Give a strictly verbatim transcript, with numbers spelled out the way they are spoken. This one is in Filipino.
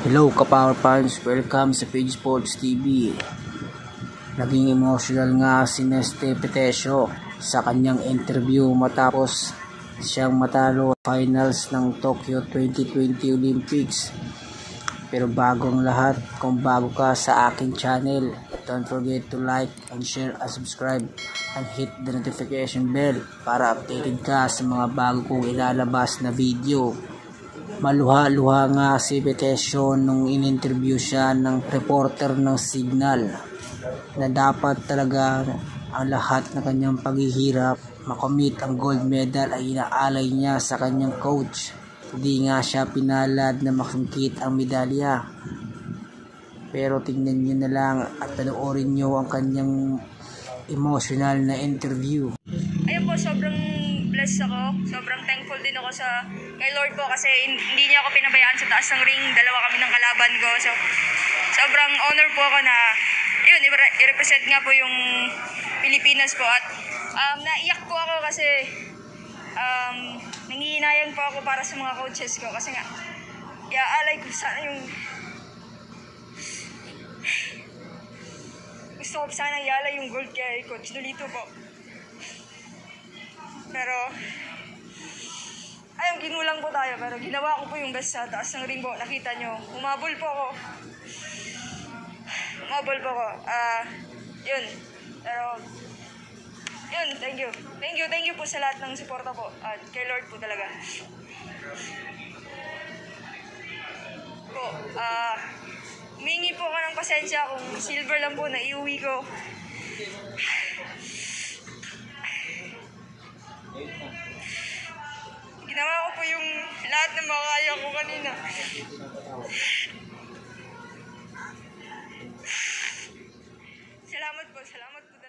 Hello Kapower Fans, welcome sa Page Sports T V. Naging emotional nga si Nesthy Petecio sa kanyang interview matapos siyang matalo finals ng Tokyo twenty twenty Olympics. Pero bago ang lahat, kung bago ka sa aking channel, don't forget to like and share and subscribe and hit the notification bell para updated ka sa mga bago kong ilalabas na video. Maluha-luha nga si Petecio nung in-interview siya ng reporter ng Signal na dapat talaga ang lahat ng kanyang paghihirap makomit ang gold medal ay inaalay niya sa kanyang coach. Hindi nga siya pinalad na makumkit ang medalya. Pero tingnan niyo na lang at panoorin niyo ang kanyang emotional na interview. Ayun po, sobrang blessed ako. Sobrang thankful din ako sa kay Lord po kasi hindi niya ako pinabayaan sa taas ng ring. Dalawa kami ng kalaban ko. So, sobrang honor po ako na yun, i-represent nga po yung Pilipinas po. At um, naiyak po ako kasi um, nangihinayang po ako para sa mga coaches ko. Kasi nga, iaalay ko sana yung gusto ko sana iaalay yung gold kay Coach Dulito po. Pero, ayun, ginulang po tayo. Pero ginawa ko po yung best sa taas ng ring po. Nakita nyo, umabol po ako. Umabol po ako. Ah, uh, yun. Pero, yun, thank you. Thank you, thank you po sa lahat ng suporta po. Uh, kay Lord po talaga. Po, ah, uh, humingi po ako ng pasensya kung silver lang po na iuwi ko. Ginawa ko po yung lahat na makakaya ko kanina. Salamat po, salamat po.